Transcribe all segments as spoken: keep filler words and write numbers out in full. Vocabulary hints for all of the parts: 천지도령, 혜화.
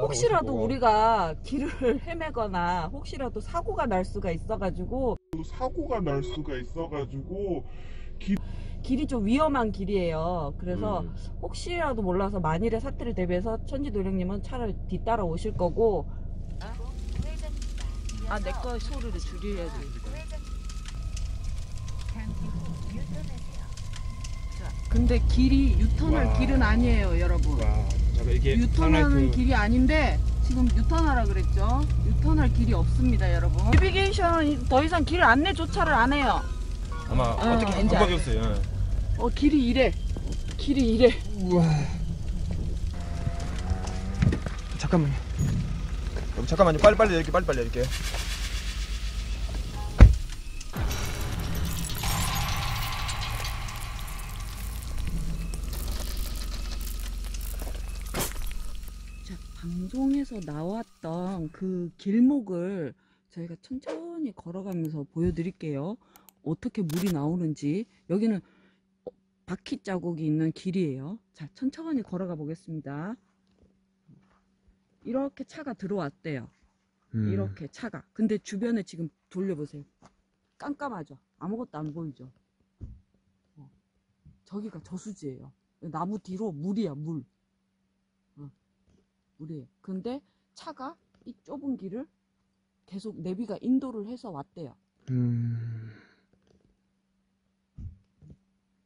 혹시라도 우리가 길을 헤매거나 혹시라도 사고가 날 수가 있어가지고 사고가 날 수가 있어가지고 길... 길이 좀 위험한 길이에요. 그래서 음. 혹시라도 몰라서 만일의 사태를 대비해서 천지도령님은 차를 뒤따라 오실 거고. 아, 내 거 소리를 줄여야지. 근데 길이 유턴할 와. 길은 아니에요, 여러분. 와. 이게 유턴하는 하나의... 길이 아닌데 지금 유턴하라 그랬죠. 유턴할 길이 없습니다, 여러분. 내비게이션 더 이상 길 안내 조차를 안 해요. 아마 어, 어떻게 안 바뀌었어요. 예. 어 길이 이래. 길이 이래. 우와. 잠깐만요. 여러분 잠깐만요. 빨리 빨리 내릴게. 빨리 빨리 내릴게. 방송에서 나왔던 그 길목을 저희가 천천히 걸어가면서 보여드릴게요. 어떻게 물이 나오는지. 여기는 바퀴 자국이 있는 길이에요. 자, 천천히 걸어가 보겠습니다. 이렇게 차가 들어왔대요. 음. 이렇게 차가. 근데 주변에 지금 돌려보세요. 깜깜하죠? 아무것도 안 보이죠? 어. 저기가 저수지예요. 나무 뒤로 물이야, 물. 우리. 근데 차가 이 좁은 길을 계속 내비가 인도를 해서 왔대요. 음...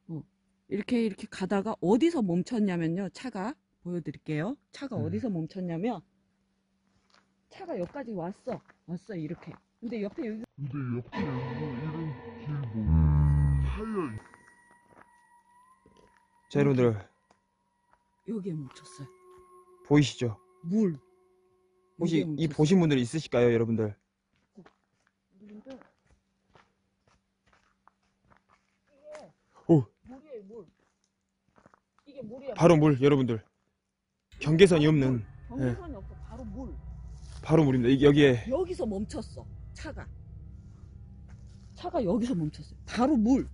어, 이렇게 이렇게 가다가 어디서 멈췄냐면요. 차가 보여드릴게요. 차가 음. 어디서 멈췄냐면 차가 여기까지 왔어. 왔어 이렇게. 근데 옆에 여기 근데 옆에 이런 길뭐 하얀. 자 여러분들 여기에 멈췄어요. 보이시죠? 물. 혹시 이 보신 분들 있으실까요, 여러분들? 오. 물이에요, 물. 이게 물이야. 바로 물, 여러분들. 경계선이 없는. 경계선이 네. 없어. 바로 물. 바로 물입니다. 여기에. 여기서 멈췄어. 차가. 차가 여기서 멈췄어요. 바로 물.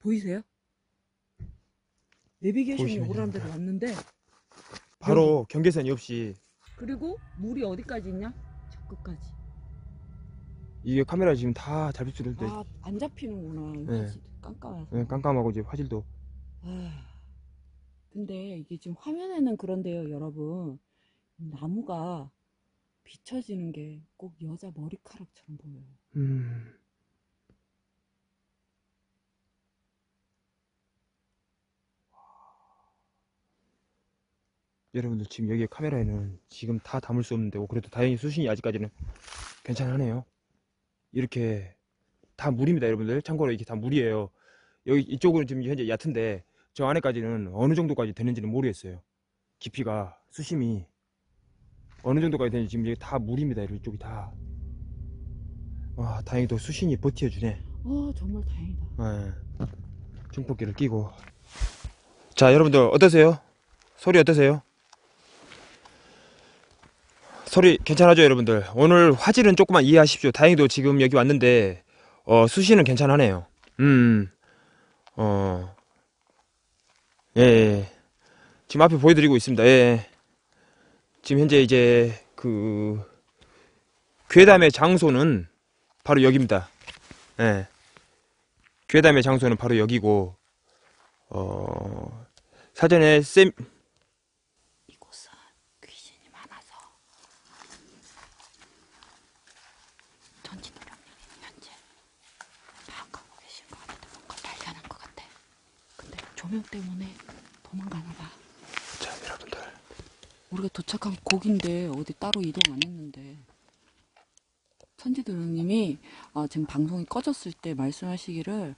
보이세요? 내비게이션이 오라는 데로 왔는데 바로 여기. 경계선이 없이. 그리고 물이 어디까지 있냐? 저 끝까지. 이게 카메라 지금 다 잡힐 수 있는데 아, 안 잡히는구나. 네. 깜깜해서. 네, 깜깜하고 이제 화질도 아, 근데 이게 지금 화면에는 그런데요 여러분, 나무가 비춰지는 게 꼭 여자 머리카락처럼 보여요. 음. 여러분들 지금 여기 카메라에는 지금 다 담을 수 없는데 그래도 다행히 수신이 아직까지는 괜찮하네요. 이렇게 다 물입니다 여러분들. 참고로 이게 다 물이에요. 여기 이쪽은 지금 현재 얕은데 저 안에까지는 어느 정도까지 되는지는 모르겠어요. 깊이가 수심이 어느 정도까지 되는지. 지금 이게 다 물입니다. 이쪽이 다. 와 다행히도 수신이 버텨주네. 와 정말 다행이다. 네. 중폭기를 끼고. 자 여러분들 어떠세요? 소리 어떠세요? 소리 괜찮아죠 여러분들? 오늘 화질은 조금만 이해하십시오. 다행히도 지금 여기 왔는데 어, 수신은 괜찮하네요. 음, 어, 예, 예, 지금 앞에 보여드리고 있습니다. 예, 지금 현재 이제 그 괴담의 장소는 바로 여기입니다. 예, 괴담의 장소는 바로 여기고 어, 사전에 쌤 때문에 도망가나봐. 자 여러분들 우리가 도착한 고기인데 어디 따로 이동 안 했는데 천지도령님이 어, 지금 방송이 꺼졌을 때 말씀하시기를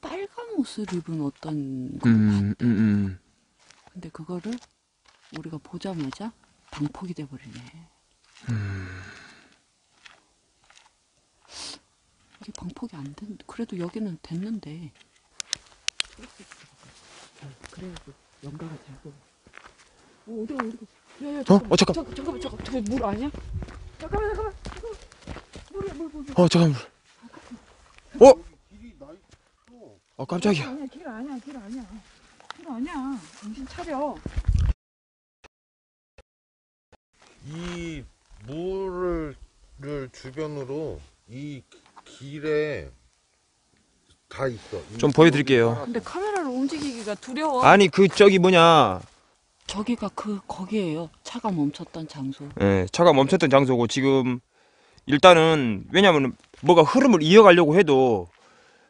빨간 옷을 입은 어떤 걸 음, 봤대. 음, 음. 근데 그거를 우리가 보자마자 방폭이 돼버리네. 음. 이게 방폭이 안 된. 그래도 여기는 됐는데. 그래도 연가가 되고. 어, 어디가, 어디가. 야, 야, 잠깐만. 어, 어, 잠깐. 잠깐, 잠깐만, 잠깐만. 저기 물 아니야? 잠깐만, 잠깐만. 잠깐만. 물이야, 물, 물, 물. 어, 잠깐만, 물. 아, 잠깐만. 어? 길이 나 있어. 어, 깜짝이야. 길 아니야, 길 아니야. 길 아니야. 정신 차려. 주변으로 이 길에 다 있어. 좀 보여드릴게요. 근데 카메라를 움직이기가 두려워. 아니 그 저기 뭐냐. 저기가 그 거기에요. 차가 멈췄던 장소. 네, 차가 멈췄던 장소고 지금 일단은 왜냐면 뭐가 흐름을 이어가려고 해도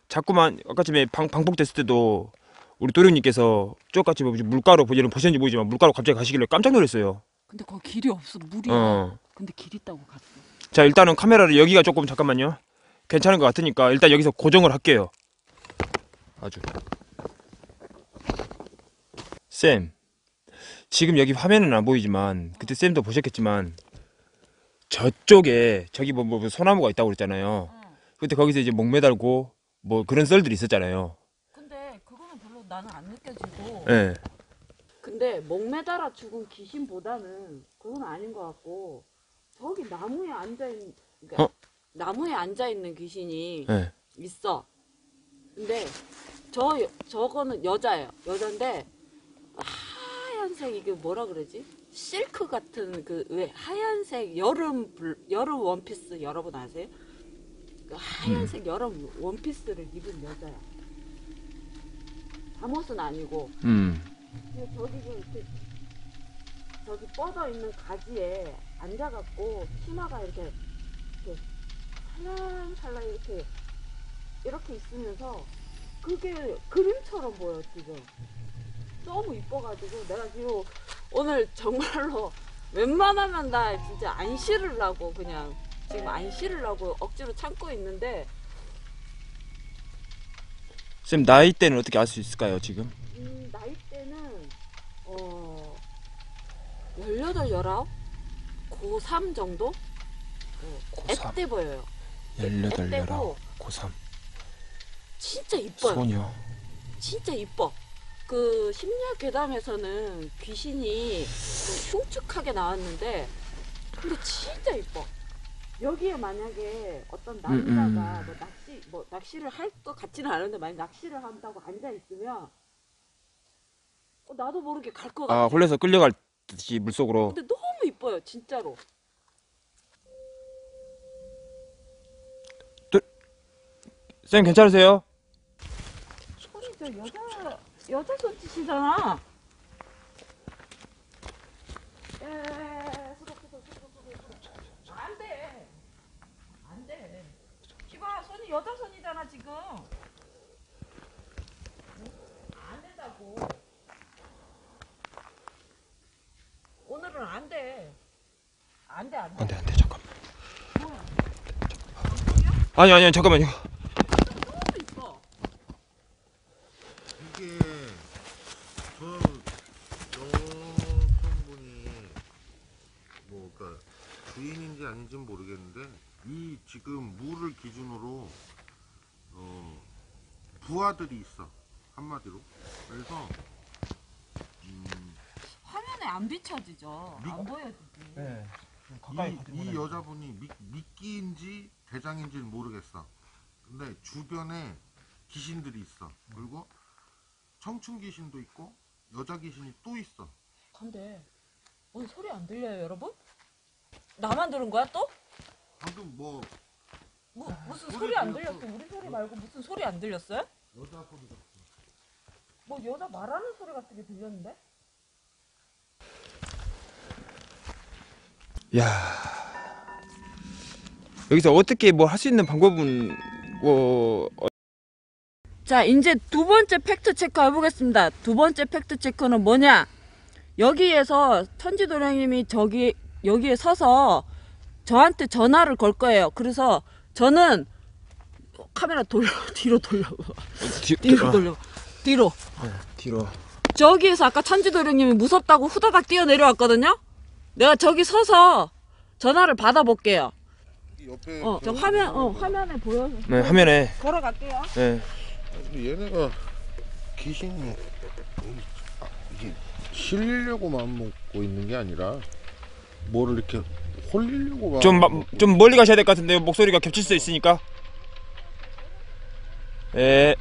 자꾸만 아까 전에 방, 방폭됐을 때도 우리 도령님께서 똑같이 물가로 보지는 보셨는지 모르지만 물가로 갑자기 가시길래 깜짝 놀랐어요. 근데 거기 길이 없어. 물이야. 어. 근데 길 있다고 갔어. 자 일단은 카메라를 여기가 조금 잠깐만요. 괜찮은 것 같으니까 일단 여기서 고정을 할게요. 아주 쌤 지금 여기 화면은 안 보이지만 그때 쌤도 보셨겠지만 저쪽에 저기 뭐, 뭐 소나무가 있다고 그랬잖아요. 응. 그때 거기서 이제 목 매달고 뭐 그런 썰들이 있었잖아요. 근데 그거는 별로 나는 안 느껴지고. 네. 근데 목 매달아 죽은 귀신보다는 그건 아닌 것 같고 저기 나무에 앉아 있는 그러니까 어? 나무에 앉아 있는 귀신이 네. 있어. 근데 저 저거는 여자예요. 여잔데 하얀색 이게 뭐라 그러지? 실크 같은 그 왜 하얀색 여름 여름 원피스 여러분 아세요? 그 하얀색 음. 여름 원피스를 입은 여자야. 잠옷은 아니고. 음. 저기 좀 이렇게 저기 뻗어 있는 가지에 앉아갖고 치마가 이렇게 이렇게 살랑살랑 이렇게. 이렇게 있으면서 그게 그림처럼 보여 지금. 너무 이뻐가지고 내가 지금 오늘 정말로 웬만하면 나 진짜 안 싫으려고 그냥 지금 안 싫으려고 억지로 참고 있는데. 쌤 나이대는 어떻게 알 수 있을까요 지금? 음, 나이대는 어 열여덟, 열아홉? 고삼 정도? 어, 고삼. 애 때 보여요. 열여덟, 열아홉, 고삼. 진짜 이뻐요. 소녀. 진짜 이뻐. 그 심야 괴담에서는 귀신이 흉측하게 나왔는데 근데 진짜 이뻐. 여기에 만약에 어떤 남자가 음, 음. 뭐 낚시 뭐 낚시를 할 것 같지는 않은데 만약 낚시를 한다고 앉아 있으면 어, 나도 모르게 갈 것 같아. 아 홀려서 끌려갈 듯이 물속으로. 근데 너무 이뻐요 진짜로. 또... 쌤 괜찮으세요? 여자, 여자 손짓이잖아. 안 돼. 안 돼. 이봐, 손이 여자 손이잖아, 지금. 안 된다고. 오늘은 안 돼. 안 돼, 안 돼. 안 돼, 안 돼, 잠깐만. 뭐야? 잠깐만. 아니, 아니, 잠깐만요. 주인인지 아닌지는 모르겠는데 이 지금 물을 기준으로 어 부하들이 있어 한마디로. 그래서 음 화면에 안 비춰지죠. 미... 안 보여지지. 네. 가까이 이, 이 여자분이 미, 미끼인지 대장인지는 모르겠어. 근데 주변에 귀신들이 있어. 그리고 청춘 귀신도 있고 여자 귀신이 또 있어. 근데 오늘 소리 안 들려요 여러분? 나만 들은 거야 또? 방금 뭐... 뭐 무슨 소리 안 들렸어? 우리 소리 말고 무슨 소리 안 들렸어요? 여자 소리 같은 뭐 여자 말하는 소리 같은 게 들렸는데? 야 여기서 어떻게 뭐 할 수 있는 방법은 뭐... 자 이제 두 번째 팩트 체크 해보겠습니다. 두 번째 팩트 체크는 뭐냐? 여기에서 천지도령님이 저기 여기에 서서 저한테 전화를 걸 거예요. 그래서 저는 카메라 돌려 뒤로 돌려 뒤, 뒤로 돌려 뒤로 어, 뒤로 저기에서 아까 천지도령님이 무섭다고 후다닥 뛰어 내려왔거든요. 내가 저기 서서 전화를 받아볼게요. 옆에 어, 저 화면 어 화면에 보여서 네 화면에 걸어갈게요. 네. 얘네가 귀신이 이게 실리려고만 먹고 있는 게 아니라. 뭐를 이렇게 홀리려고 좀, 마, 좀 멀리 가셔야 될 것 같은데요. 목소리가 겹칠 수 있으니까. 예.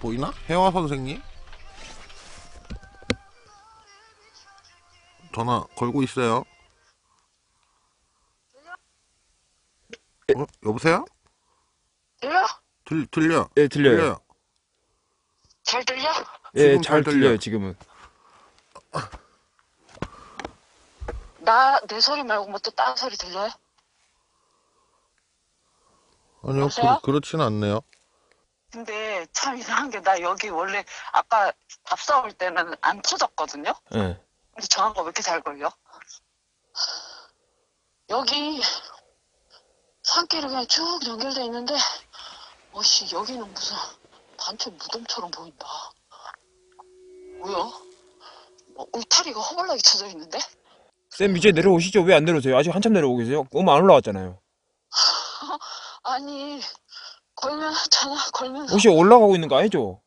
보이나? 혜화 선생님? 전화 걸고 있어요. 어? 여보세요? 들려? 들, 들려? 예, 들려요. 들려요. 잘 들려? 예, 잘 들려요, 들려요 지금은. 나, 내 소리 말고 뭐 또 다른 소리 들려요? 아니요, 그, 그렇진 않네요. 근데 참 이상한 게, 나 여기 원래 아까 밥 싸올 때는 안 터졌거든요? 예. 네. 근데 저한 거 왜 이렇게 잘 걸려? 여기 산길이 그냥 쭉 연결돼 있는데, 어씨, 여기는 무슨 단체 무덤처럼 보인다. 뭐야? 뭐, 울타리가 허벌나게 쳐져 있는데? 쌤, 이제 내려오시죠? 왜 안 내려오세요? 아직 한참 내려오고 계세요? 너무 안 올라왔잖아요. 아니, 걸면 하잖아, 걸면. 혹시 올라가고 있는 거 아니죠?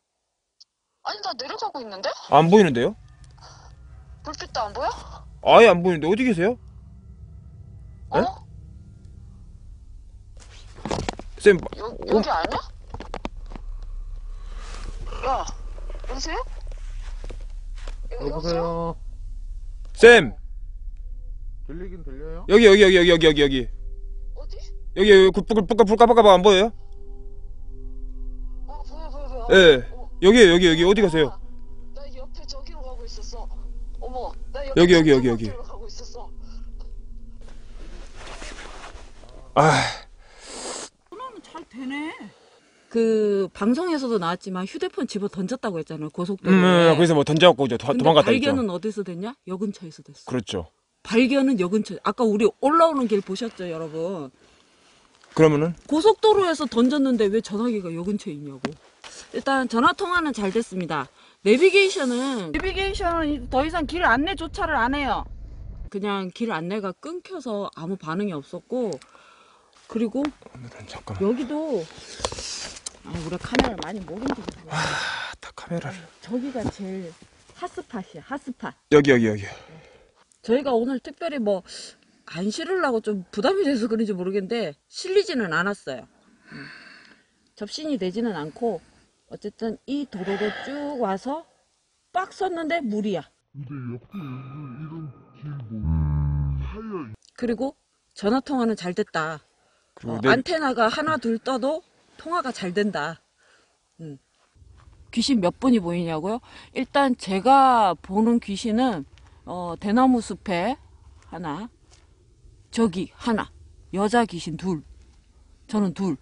아니, 나 내려가고 있는데? 안 보이는데요? 불빛도 안 보여? 아예 안 보이는데, 어디 계세요? 어? 네? 쌤, 여, 여기 어? 아니야? 야, 여보세요? 여보세요? 여보세요? 쌤! 들리긴 들려요? 여기, 여기, 여기, 여기, 여기, 여기, 여기. 어디? 여기, 여기, 굴뿌까뿌까뿌까뿌까 안 보여요? 어, 보여, 보여, 보여. 예. 네. 어. 여기, 여기, 여기, 어디 가세요? 아, 나 옆에 저기로 가고 있었어. 어머, 나 여기, 여기, 여기, 여기. 가고 있었어. 아. 되네. 그 방송에서도 나왔지만 휴대폰 집어 던졌다고 했잖아요, 고속도로에. 음, 그래서 뭐 던져갖고 이제 도망갔다. 발견은 있죠. 어디서 됐냐? 역 근처에서 됐어. 그렇죠. 발견은 역 근처. 아까 우리 올라오는 길 보셨죠, 여러분? 그러면은 고속도로에서 던졌는데 왜 전화기가 역 근처에 있냐고. 일단 전화 통화는 잘 됐습니다. 내비게이션은 내비게이션은 더 이상 길 안내조차를 안 해요. 그냥 길 안내가 끊겨서 아무 반응이 없었고. 그리고 잠깐만. 여기도 아, 우리가 카메라를 많이 못 움직이고. 아, 다 카메라를. 저기가 제일 핫스팟이야, 핫스팟. 여기 여기 여기. 저희가 오늘 특별히 뭐 안 실으려고 좀 부담이 돼서 그런지 모르겠는데 실리지는 않았어요. 음. 접신이 되지는 않고 어쨌든 이 도로로 쭉 와서 빡 섰는데 물이야. 근데 옆에 이런 길 뭐 하야. 그리고 전화 통화는 잘 됐다. 어, 내... 안테나가 하나 둘 떠도 통화가 잘 된다. 응. 귀신 몇 분이 보이냐고요? 일단 제가 보는 귀신은 어, 대나무 숲에 하나, 저기 하나, 여자 귀신 둘, 저는 둘.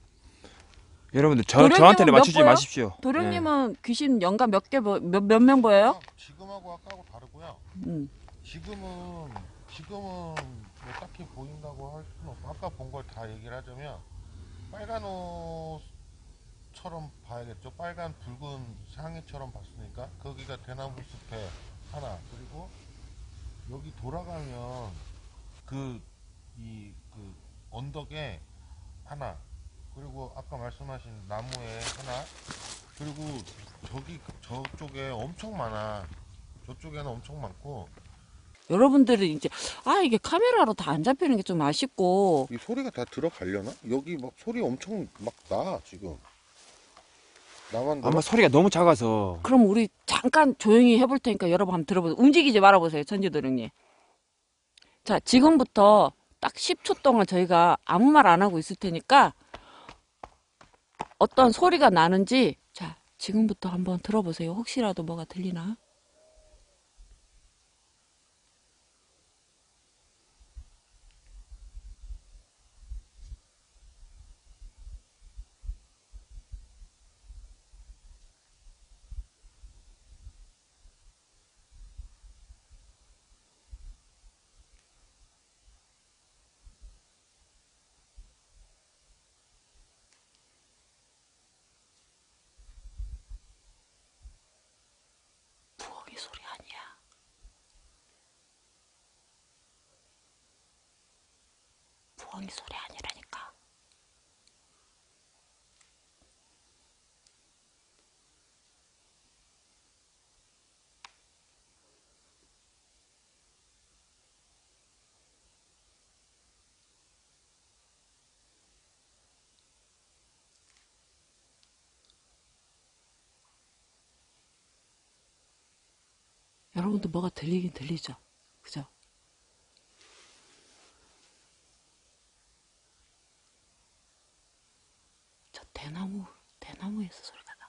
여러분들 저, 저한테는 맞추지 보여? 마십시오. 도령님은 네. 귀신 연간 몇 개, 몇 몇 명 보여요? 지금하고 아까하고 다르고요. 음. 지금은 지금은. 뭐 딱히 보인다고 할 수는 없고, 아까 본 걸 다 얘기를 하자면 빨간 옷처럼 봐야겠죠. 빨간 붉은 상의처럼 봤으니까 거기가 대나무 숲에 하나, 그리고 여기 돌아가면 그 이 그 언덕에 하나, 그리고 아까 말씀하신 나무에 하나, 그리고 저기 저쪽에 엄청 많아. 저쪽에는 엄청 많고. 여러분들은 이제 아 이게 카메라로 다 안 잡히는 게 좀 아쉽고. 이 소리가 다 들어가려나? 여기 막 소리 엄청 막 나 지금. 나만 아마 소리가 너무 작아서. 그럼 우리 잠깐 조용히 해볼 테니까 여러분 한번 들어보세요. 움직이지 말아보세요, 천지도령님. 자, 지금부터 딱 십 초 동안 저희가 아무 말 안 하고 있을 테니까 어떤 소리가 나는지 자 지금부터 한번 들어보세요. 혹시라도 뭐가 들리나? 이 소리 아니라니까. 여러분도 뭐가 들리긴 들리죠, 그죠? 대나무, 대나무에서 소리가 나.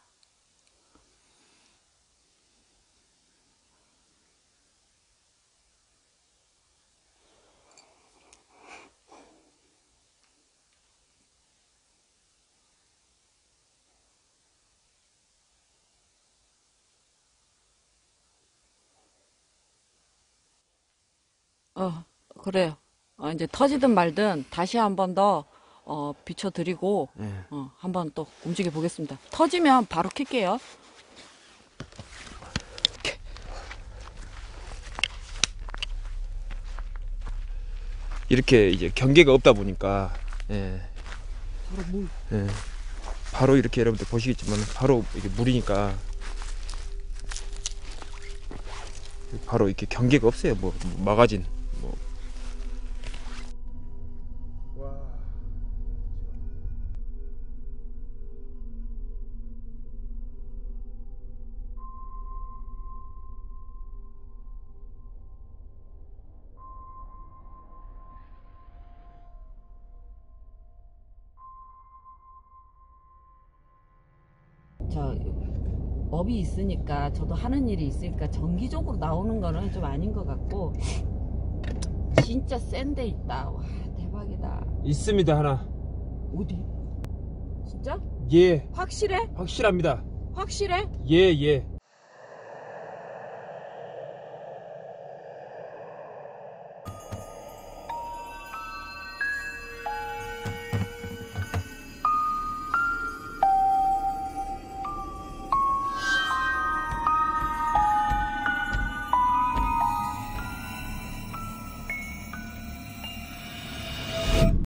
어, 그래요. 어, 이제 터지든 말든 다시 한 번 더 어, 비춰드리고 네. 어, 한번 또 움직여 보겠습니다. 터지면 바로 켤게요. 이렇게 이제 경계가 없다 보니까 예. 바로 물. 예. 바로 이렇게 여러분들 보시겠지만 바로 이게 물이니까 바로 이렇게 경계가 없어요. 뭐, 뭐 막아진. 저 업이 있으니까 저도 하는 일이 있으니까 정기적으로 나오는 거는 좀 아닌 것 같고 진짜 센 데 있다. 와 대박이다. 있습니다 하나. 어디? 진짜? 예. 확실해? 확실합니다. 확실해? 예 예.